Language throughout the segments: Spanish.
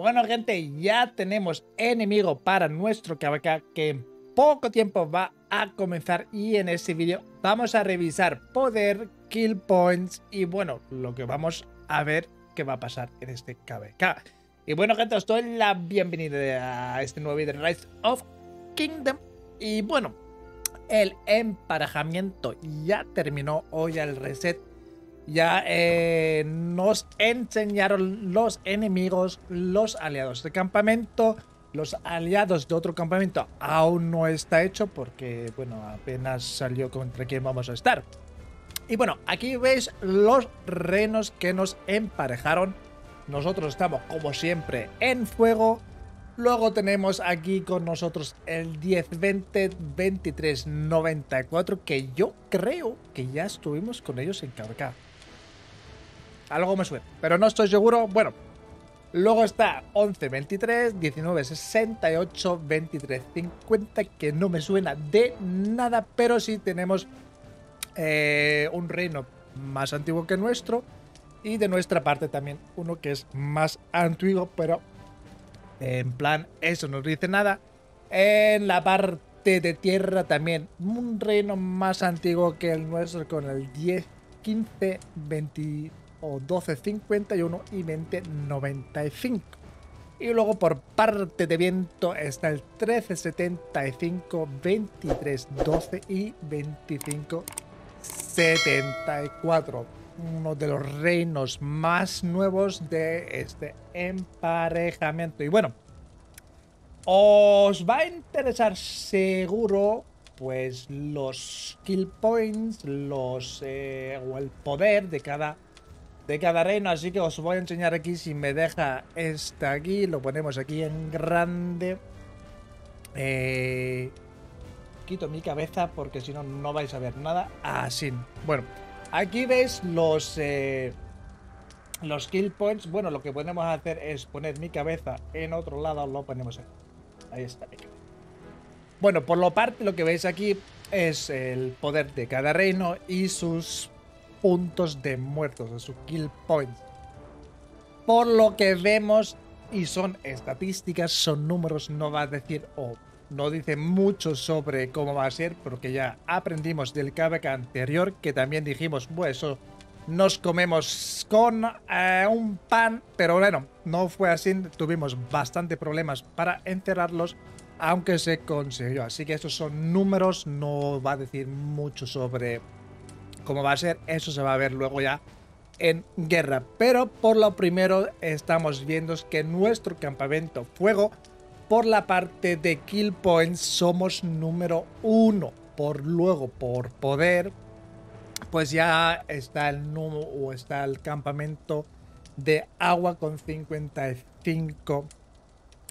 Bueno, gente, ya tenemos enemigo para nuestro KvK que en poco tiempo va a comenzar, y en este vídeo vamos a revisar poder, kill points y bueno, lo que vamos a ver qué va a pasar en este KvK. Y bueno, gente, os doy la bienvenida a este nuevo vídeo de Rise of Kingdoms. Y bueno, el emparejamiento ya terminó hoy, el reset. Ya nos enseñaron los enemigos, los aliados de campamento. Los aliados de otro campamento aún no está hecho porque, bueno, apenas salió contra quién vamos a estar. Y bueno, aquí veis los renos que nos emparejaron. Nosotros estamos, como siempre, en fuego. Luego tenemos aquí con nosotros el 10, 20, 23, 94, que yo creo que ya estuvimos con ellos en KvK. Algo me suena, pero no estoy seguro. Bueno, luego está 11, 23, 19, 68, 23, 50, que no me suena de nada, pero sí tenemos un reino más antiguo que nuestro, y de nuestra parte también uno que es más antiguo, pero en plan, eso no nos dice nada. En la parte de tierra también un reino más antiguo que el nuestro, con el 10, 15, 20 o 12, 51 y 20, 95. Y luego por parte de viento está el 13, 75, 23, 12 y 25, 74. Uno de los reinos más nuevos de este emparejamiento. Y bueno, os va a interesar seguro pues los kill points, los o el poder de cada reino. Así que os voy a enseñar aquí, si me deja esta aquí, lo ponemos aquí en grande. Quito mi cabeza porque si no, no vais a ver nada. Así, bueno. Aquí veis los kill points. Bueno, lo que podemos hacer es poner mi cabeza en otro lado. Lo ponemos aquí. Ahí está. Bueno, por lo parte, lo que veis aquí es el poder de cada reino y sus puntos de muertos, de sus kill points. Por lo que vemos, y son estadísticas, son números, no va a decir o no dice mucho sobre cómo va a ser, porque ya aprendimos del KvK anterior, que también dijimos, bueno, eso nos comemos con un pan, pero bueno, no fue así, tuvimos bastante problemas para enterrarlos, aunque se consiguió. Así que estos son números, no va a decir mucho sobre cómo va a ser, eso se va a ver luego ya en guerra. Pero por lo primero estamos viendo que nuestro campamento fuego, por la parte de kill points, somos número 1. Por luego, por poder, pues ya está el número, o está el campamento de agua con 55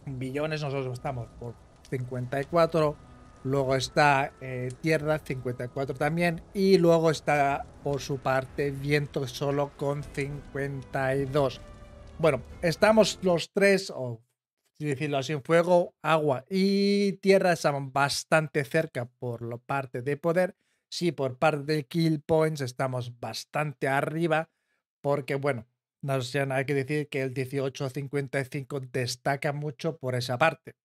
billones. Nosotros estamos por 54. Luego está tierra, 54 también. Y luego está por su parte viento solo con 52. Bueno, estamos los tres, o decirlo así, en fuego, agua y tierra están bastante cerca por la parte de poder. Sí, por parte de kill points estamos bastante arriba, porque bueno, no sé, hay que decir que el 1855 destaca mucho por esa parte.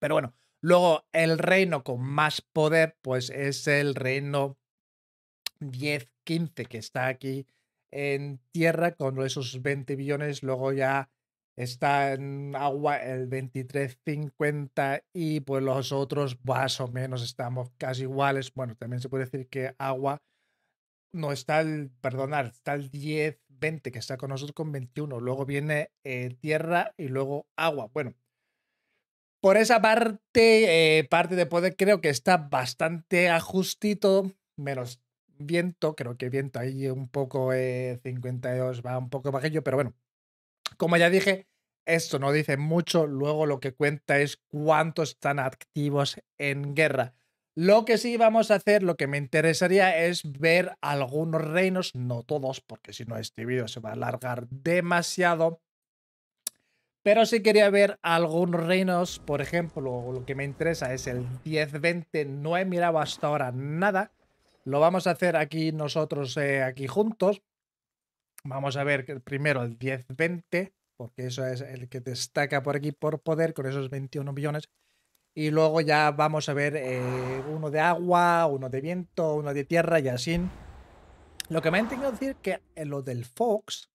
Pero bueno, luego el reino con más poder pues es el reino 10-15, que está aquí en tierra con esos 20 billones. Luego ya está en agua el 23.50, y pues los otros más o menos estamos casi iguales. Bueno, también se puede decir que agua no está el, perdonad, está el 10.20 que está con nosotros con 21. Luego viene tierra y luego agua. Bueno, por esa parte, parte de poder creo que está bastante ajustito, menos viento. Creo que viento ahí un poco 52 va un poco bajillo, pero bueno. Como ya dije, esto no dice mucho, luego lo que cuenta es cuántos están activos en guerra. Lo que sí vamos a hacer, lo que me interesaría es ver algunos reinos, no todos, porque si no este vídeo se va a alargar demasiado. Pero sí quería ver algunos reinos, por ejemplo, lo que me interesa es el 10-20, no he mirado hasta ahora nada. Lo vamos a hacer aquí nosotros, aquí juntos. Vamos a ver primero el 10-20. porque eso es el que destaca por aquí por poder con esos 21 millones. Y luego ya vamos a ver uno de agua, uno de viento, uno de tierra y así. Lo que me han tenido que decir que lo del Fox,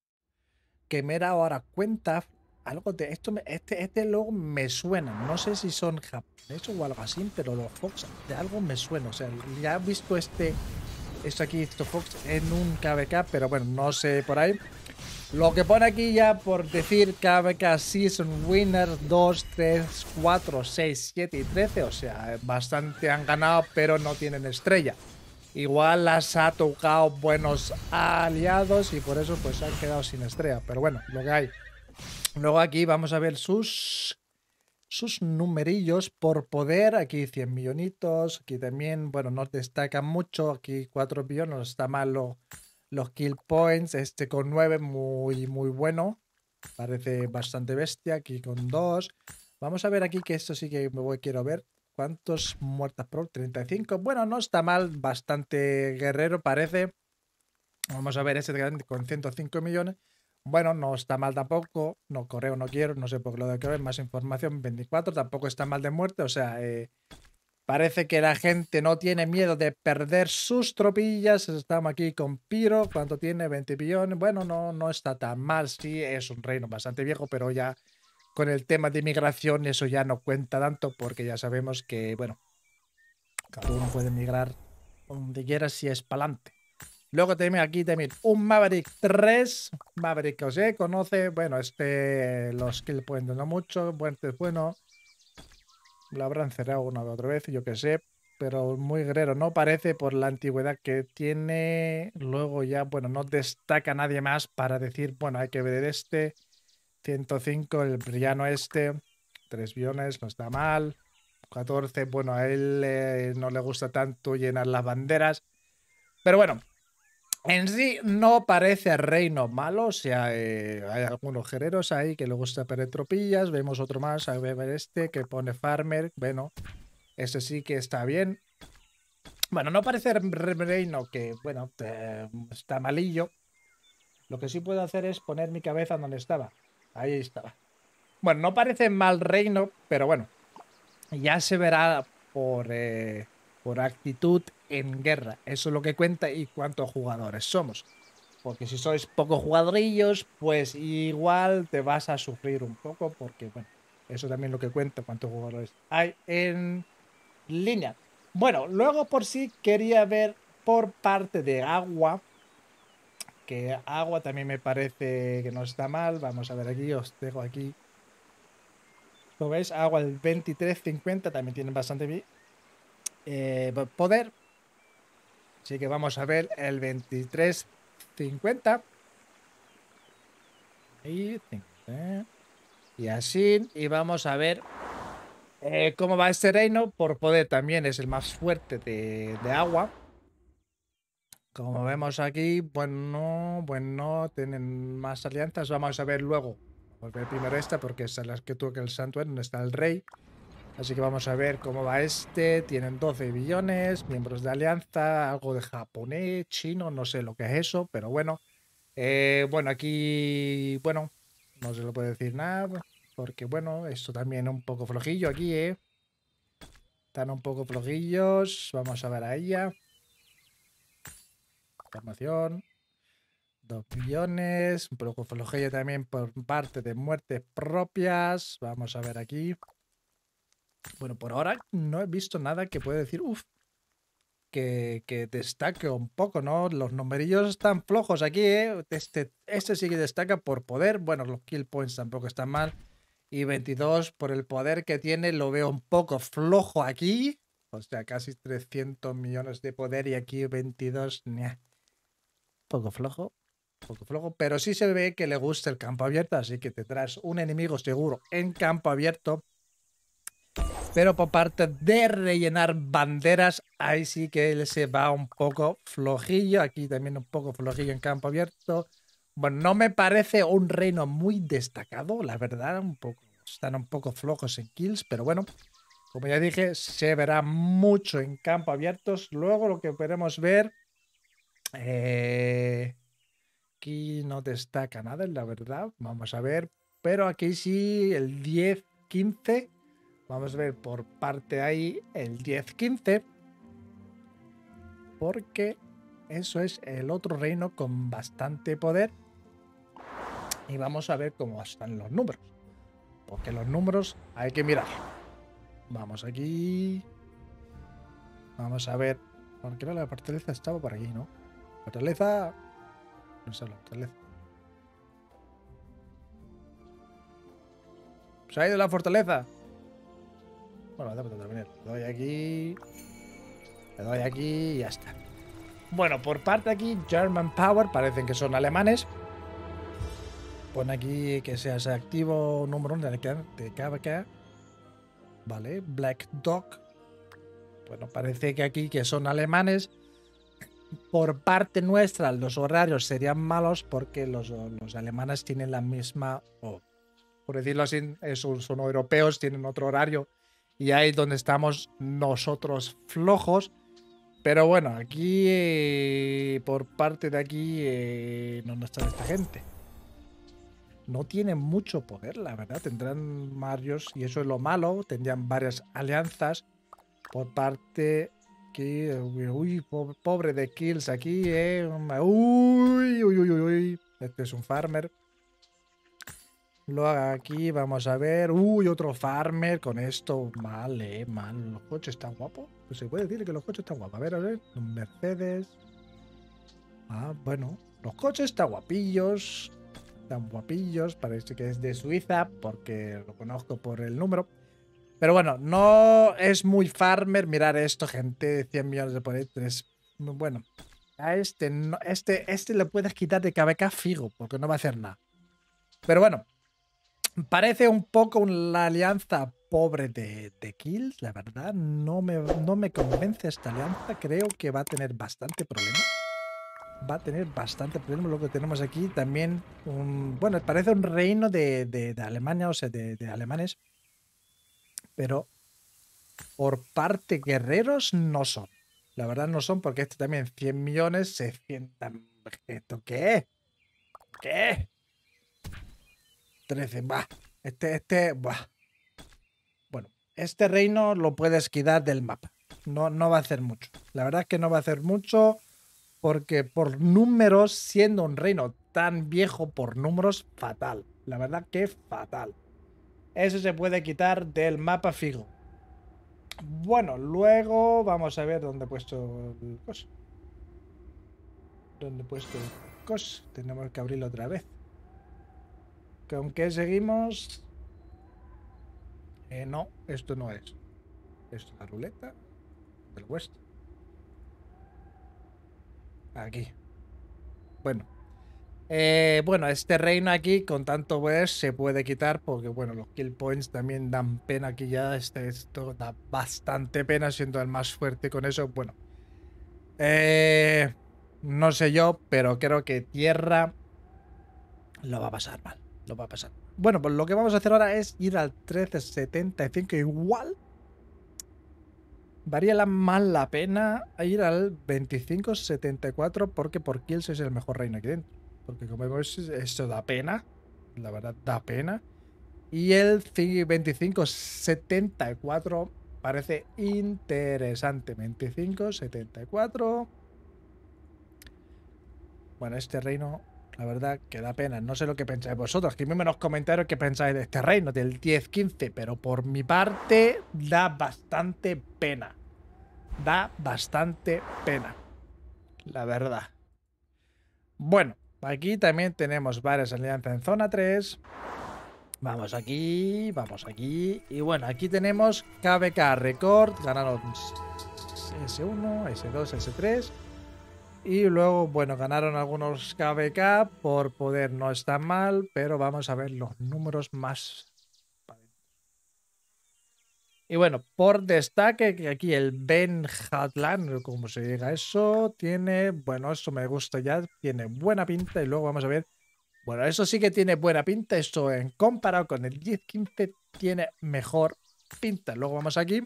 que me he dado ahora cuenta, algo de esto, este logo me suena. No sé si son japoneses o algo así, pero los Fox de algo me suena. O sea, ya he visto esto aquí, esto Fox en un KvK, pero bueno, no sé por ahí. Lo que pone aquí ya por decir KvK Season Winners 2, 3, 4, 6, 7 y 13. O sea, bastante han ganado, pero no tienen estrella. Igual las ha tocado buenos aliados y por eso pues han quedado sin estrella. Pero bueno, lo que hay. Luego aquí vamos a ver sus numerillos por poder. Aquí 100 millonitos. Aquí también, bueno, no destacan mucho. Aquí 4 millones, está malo. Los kill points, este con 9, muy bueno. Parece bastante bestia. Aquí con 2. Vamos a ver aquí que esto sí que quiero ver. ¿Cuántos muertas pro? 35. Bueno, no está mal. Bastante guerrero parece. Vamos a ver este grande con 105 millones. Bueno, no está mal tampoco. No correo, no quiero. No sé por qué lo de que ver. Más información. 24. Tampoco está mal de muerte. O sea, parece que la gente no tiene miedo de perder sus tropillas. Estamos aquí con Piro. ¿Cuánto tiene? 20 billones. Bueno, no está tan mal. Sí, es un reino bastante viejo, pero ya con el tema de migración eso ya no cuenta tanto porque ya sabemos que, bueno, cada uno puede migrar donde quiera si es pa'lante. Luego tenemos aquí también un Maverick 3. Maverick que os conoce. Bueno, los kill points no mucho. Bueno. Lo habrán cerrado una otra vez, yo que sé, pero muy guerrero no parece por la antigüedad que tiene. Luego ya, bueno, no destaca nadie más para decir, bueno, hay que ver 105, el brillano 3 billones, no está mal. 14, bueno, a él no le gusta tanto llenar las banderas. Pero bueno, en sí no parece reino malo, o sea, hay algunos guerreros ahí que le gusta perder tropillas. Vemos otro más, a ver que pone farmer, bueno, este sí que está bien. Bueno, no parece reino que, bueno, está malillo. Lo que sí puedo hacer es poner mi cabeza donde estaba, ahí estaba. Bueno, no parece mal reino, pero bueno, ya se verá por actitud en guerra. Eso es lo que cuenta y cuántos jugadores somos. Porque si sois pocos jugadorillos, pues igual te vas a sufrir un poco. Porque, bueno, eso también es lo que cuenta, cuántos jugadores hay en línea. Bueno, luego por sí quería ver por parte de agua. Que agua también me parece que no está mal. Vamos a ver aquí, os dejo aquí. ¿Lo veis? Agua el 23.50 también tienen bastante bien. Poder, así que vamos a ver el 23.50 y así, y vamos a ver cómo va este reino por poder. También es el más fuerte de agua, como vemos aquí. Bueno, tienen más alianzas. Vamos a ver luego, vamos a ver primero esta porque es la que toca el santuario donde está el rey. Así que vamos a ver cómo va Tienen 12 billones, miembros de alianza, algo de japonés, chino, no sé lo que es eso, pero bueno. Bueno, aquí, bueno, no se lo puede decir nada, porque bueno, esto también es un poco flojillo aquí, Están un poco flojillos, vamos a ver a ella. Información. 2 billones, un poco flojilla también por parte de muertes propias, vamos a ver aquí. Bueno, por ahora no he visto nada que pueda decir, que destaque un poco, ¿no? Los numerillos están flojos aquí, Este sí que destaca por poder. Bueno, los kill points tampoco están mal. Y 22 por el poder que tiene, lo veo un poco flojo aquí. O sea, casi 300 millones de poder y aquí 22, poco flojo. Pero sí se ve que le gusta el campo abierto, así que tendrás un enemigo seguro en campo abierto. Pero por parte de rellenar banderas, ahí sí que él se va un poco flojillo. Aquí también un poco flojillo en campo abierto. Bueno, no me parece un reino muy destacado, la verdad. Están un poco flojos en kills, pero bueno, como ya dije, se verá mucho en campo abiertos. Luego lo que podemos ver... aquí no destaca nada, la verdad. Vamos a ver Pero aquí sí, el 10-15. Vamos a ver por parte ahí el 10-15. Porque eso es el otro reino con bastante poder. Y vamos a ver cómo están los números. Porque los números hay que mirar. Vamos aquí. Vamos a ver. Porque la fortaleza estaba por aquí, ¿no? Fortaleza. No sé, la fortaleza. Se ha ido la fortaleza. Bueno, da para terminar. Le doy aquí. Le doy aquí y ya está. Bueno, por parte de aquí, German Power. Parecen que son alemanes. Pon aquí que seas activo número 1 de KvK. Vale, Black Dog. Bueno, parece que aquí que son alemanes. Por parte nuestra, los horarios serían malos porque los alemanes tienen la misma, por decirlo así, son europeos, tienen otro horario. Y ahí es donde estamos nosotros flojos. Pero bueno, aquí, por parte de aquí, ¿dónde está esta gente? No tienen mucho poder, la verdad. Tendrán varios, y eso es lo malo. Tendrían varias alianzas por parte que... Uy, pobre de Kills aquí, Uy, uy, uy, uy. Este es un farmer. Lo haga aquí, vamos a ver. Uy, otro farmer con esto. Vale, man. Los coches están guapos. Pues se puede decir que los coches están guapos. A ver, un Mercedes. Ah, bueno. Los coches están guapillos. Tan guapillos, parece que es de Suiza porque lo conozco por el número, pero bueno, no es muy farmer. Mirar esto, gente, 100 millones de poder, 3. Bueno, a este no, este le puedes quitar de KvK fijo porque no va a hacer nada, pero bueno, parece un poco la alianza pobre de Kills, la verdad. No me convence esta alianza. Creo que va a tener bastante problemas. Lo que tenemos aquí también. Bueno, parece un reino de Alemania, o sea, de alemanes. Pero por parte guerreros no son. La verdad no son, porque este también 100 millones, 600... ¿Esto qué? ¿Qué? 13, va. Este, va. Bueno, este reino lo puedes quitar del mapa. No va a hacer mucho. La verdad es que no va a hacer mucho. Porque por números, siendo un reino tan viejo, por números, fatal. La verdad que fatal. Eso se puede quitar del mapa fijo. Bueno, luego vamos a ver dónde he puesto el coso. Tenemos que abrirlo otra vez. ¿Con qué seguimos? No, esto no es. Esto es la ruleta del West. Aquí. Bueno. Bueno, este reino aquí con tanto poder se puede quitar porque, bueno, los kill points también dan pena aquí ya. Esto da bastante pena siendo el más fuerte con eso. Bueno. No sé yo, pero creo que Tierra lo va a pasar mal. Lo va a pasar. Bueno, pues lo que vamos a hacer ahora es ir al 1375 igual. Varía más la pena ir al 2574 porque por Kills es el mejor reino aquí dentro. Porque como vemos, esto da pena. La verdad, da pena. Y el 2574 parece interesante. 2574. Bueno, este reino, la verdad, que da pena. No sé lo que pensáis vosotros. Escribidme en los comentarios qué pensáis de este reino, del 10-15. Pero por mi parte, da bastante pena. Da bastante pena. La verdad. Bueno, aquí también tenemos varias alianzas en zona 3. Vamos aquí, vamos aquí. Y bueno, aquí tenemos KvK Record. Ganaron S1, S2, S3. Y luego, bueno, ganaron algunos KvK. Por poder no está mal, pero vamos a ver los números más. Y bueno, por destaque, que aquí el Ben Hatland, como se diga eso, tiene, bueno, eso me gusta ya, tiene buena pinta. Y luego vamos a ver, bueno, eso sí que tiene buena pinta. Esto en comparado con el 10-15 tiene mejor pinta. Luego vamos aquí.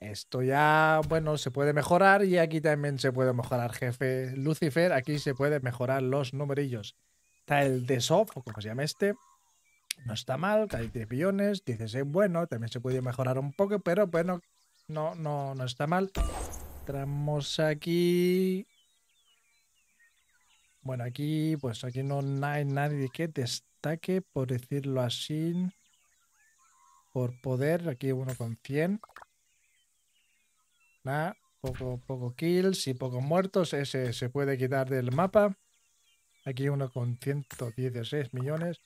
Esto ya, bueno, se puede mejorar y aquí también se puede mejorar, jefe Lucifer. Aquí se puede mejorar los numerillos. Está el de Sof, o como se llama este. No está mal, que hay 10 billones, 16, bueno, también se puede mejorar un poco, pero bueno, no está mal. Entramos aquí. Bueno, aquí, pues aquí no hay nadie que destaque, por decirlo así. Por poder, aquí uno con 100. Nada, poco kills y pocos muertos. Ese se puede quitar del mapa. Aquí uno con 116 millones.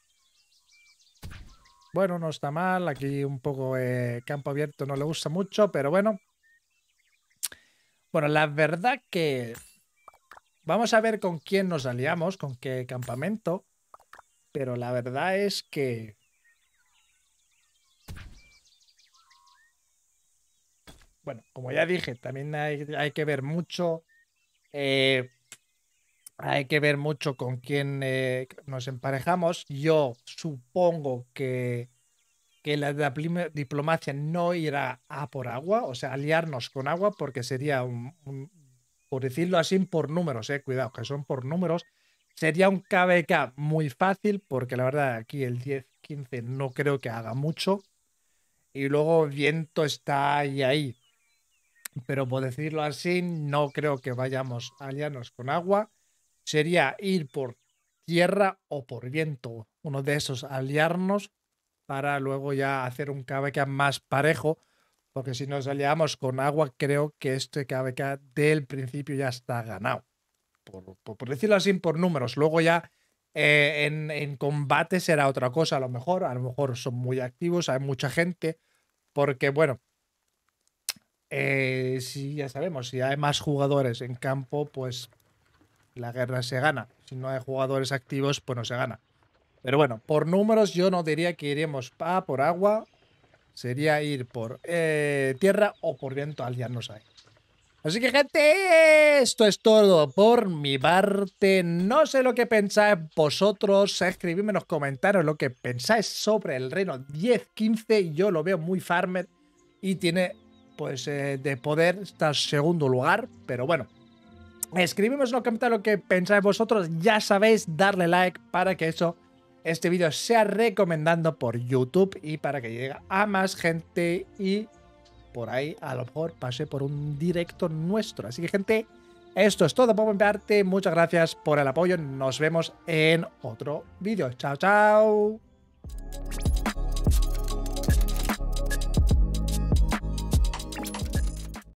Bueno, no está mal. Aquí un poco campo abierto no le gusta mucho, pero bueno. Bueno, la verdad que... Vamos a ver con quién nos aliamos, con qué campamento. Pero la verdad es que... Bueno, como ya dije, también hay que ver mucho. Hay que ver mucho con quién nos emparejamos. Yo supongo que la diplomacia no irá a por agua, o sea, aliarnos con agua, porque sería un por decirlo así, por números, cuidado, que son por números. Sería un KvK muy fácil, porque la verdad aquí el 10-15 no creo que haga mucho. Y luego viento está ahí. Pero por decirlo así, no creo que vayamos a aliarnos con agua. Sería ir por tierra o por viento. Uno de esos aliarnos para luego ya hacer un KvK más parejo. Porque si nos aliamos con agua, creo que este KvK del principio ya está ganado. Por decirlo así, por números. Luego ya en combate será otra cosa. A lo mejor son muy activos, hay mucha gente. Porque bueno... si ya sabemos, si hay más jugadores en campo, pues la guerra se gana. Si no hay jugadores activos, pues no se gana. Pero bueno, por números yo no diría que iremos por agua. Sería ir por tierra o por viento, aliarnos ahí. Así que, gente, esto es todo por mi parte. No sé lo que pensáis vosotros. Escribidme en los comentarios lo que pensáis sobre el reino 10-15. Yo lo veo muy farmer y tiene... pues de poder está en segundo lugar, pero bueno, escribimos en los comentarios lo que pensáis vosotros, ya sabéis, darle like para que este vídeo sea recomendando por YouTube y para que llegue a más gente y por ahí a lo mejor pase por un directo nuestro. Así que, gente, esto es todo por mi parte, muchas gracias por el apoyo, nos vemos en otro vídeo, chao, chao.